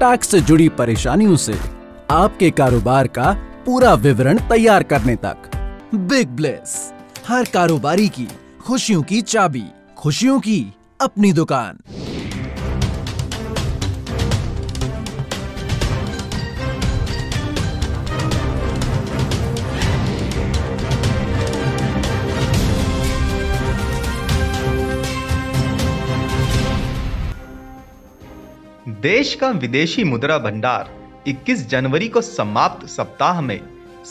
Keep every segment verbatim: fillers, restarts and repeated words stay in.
Tax से जुड़ी परेशानियों से आपके कारोबार का पूरा विवरण तैयार करने तक। बिग ब्लिस, हर कारोबारी की खुशियों की चाबी, खुशियों की अपनी दुकान। देश का विदेशी मुद्रा भंडार इक्कीस जनवरी को समाप्त सप्ताह में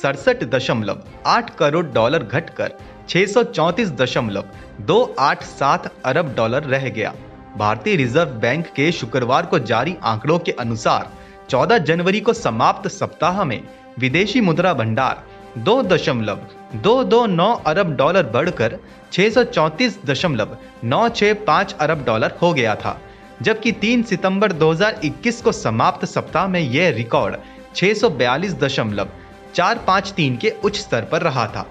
सड़सठ दशमलव आठ करोड़ डॉलर घटकर छह सौ चौंतीस दशमलव दो आठ सात अरब डॉलर रह गया। भारतीय रिजर्व बैंक के शुक्रवार को जारी आंकड़ों के अनुसार चौदह जनवरी को समाप्त सप्ताह में विदेशी मुद्रा भंडार दो दशमलव दो दो नौ अरब डॉलर बढ़कर छह सौ चौंतीस दशमलव नौ छः पाँच अरब डॉलर हो गया था, जबकि तीन सितंबर दो हज़ार इक्कीस को समाप्त सप्ताह में यह रिकॉर्ड छः सौ बयालीस दशमलव चार पाँच तीन के उच्च स्तर पर रहा था।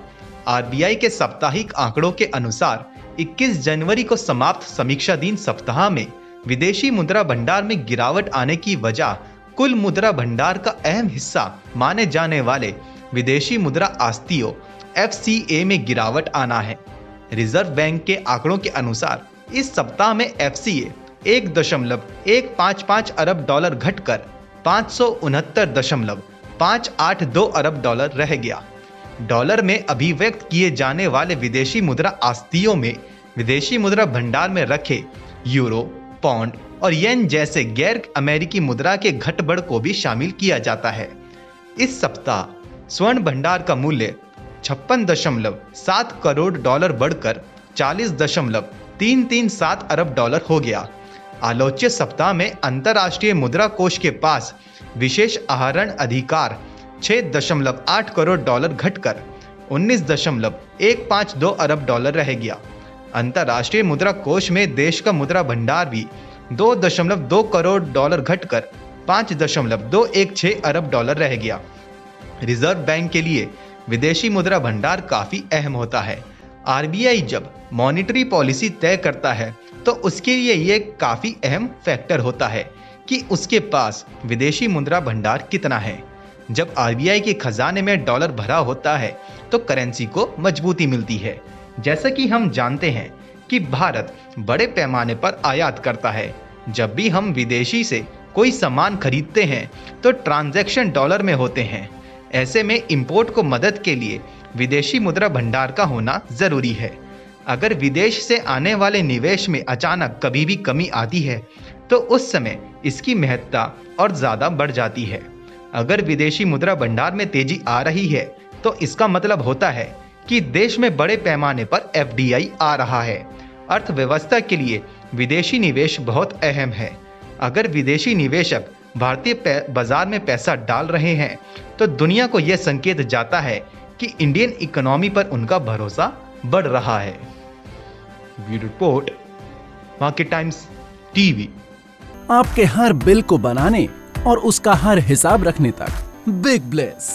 आरबीआई के साप्ताहिक आंकड़ों के अनुसार इक्कीस जनवरी को समाप्त समीक्षाधीन सप्ताह में विदेशी मुद्रा भंडार में गिरावट आने की वजह कुल मुद्रा भंडार का अहम हिस्सा माने जाने वाले विदेशी मुद्रा आस्तियों एफ सी ए में गिरावट आना है। रिजर्व बैंक के आंकड़ों के अनुसार इस सप्ताह में एफ सी ए एक दशमलव एक पाँच पाँच अरब डॉलर घटकर पाँच सौ उनहत्तर दशमलव पाँच आठ दो अरब डॉलर रह गया। डॉलर में अभिव्यक्त किए जाने वाले विदेशी मुद्रा आस्तियों में विदेशी मुद्रा भंडार में रखे यूरो, पौंड और येन जैसे गैर अमेरिकी मुद्रा के घटबढ़ को भी शामिल किया जाता है। इस सप्ताह स्वर्ण भंडार का मूल्य छप्पन दशमलव सात करोड़ डॉलर बढ़कर चालीस दशमलव तीन तीन सात अरब डॉलर हो गया। आलोच्य सप्ताह में अंतर्राष्ट्रीय मुद्रा कोष के पास विशेष आहरण अधिकार छह दशमलव आठ करोड़ डॉलर घटकर उन्नीस दशमलव एक पाँच दो अरब डॉलर रह गया। अंतर्राष्ट्रीय मुद्रा कोष में देश का मुद्रा भंडार भी दो दशमलव दो करोड़ डॉलर घटकर पाँच दशमलव दो एक छह अरब डॉलर रह गया। रिजर्व बैंक के लिए विदेशी मुद्रा भंडार काफी अहम होता है। आरबीआई जब मॉनिटरी पॉलिसी तय करता है तो उसके लिए ये काफी अहम फैक्टर होता है कि उसके पास विदेशी मुद्रा भंडार कितना है। जब आरबीआई के खजाने में डॉलर भरा होता है तो करेंसी को मजबूती मिलती है। जैसा कि हम जानते हैं कि भारत बड़े पैमाने पर आयात करता है। जब भी हम विदेशी से कोई सामान खरीदते हैं तो ट्रांजैक्शन डॉलर में होते हैं। ऐसे में इम्पोर्ट को मदद के लिए विदेशी मुद्रा भंडार का होना जरूरी है। अगर विदेश से आने वाले निवेश में अचानक कभी भी कमी आती है तो उस समय इसकी महत्ता और ज़्यादा बढ़ जाती है। अगर विदेशी मुद्रा भंडार में तेजी आ रही है तो इसका मतलब होता है कि देश में बड़े पैमाने पर एफ डी आई आ रहा है। अर्थव्यवस्था के लिए विदेशी निवेश बहुत अहम है। अगर विदेशी निवेशक भारतीय बाजार में पैसा डाल रहे हैं तो दुनिया को यह संकेत जाता है कि इंडियन इकोनॉमी पर उनका भरोसा बढ़ रहा है। Bureau report, market times TV. आपके हर बिल को बनाने और उसका हर हिसाब रखने तक बिग ब्लिस,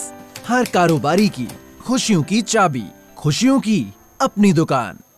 हर कारोबारी की खुशियों की चाबी, खुशियों की अपनी दुकान।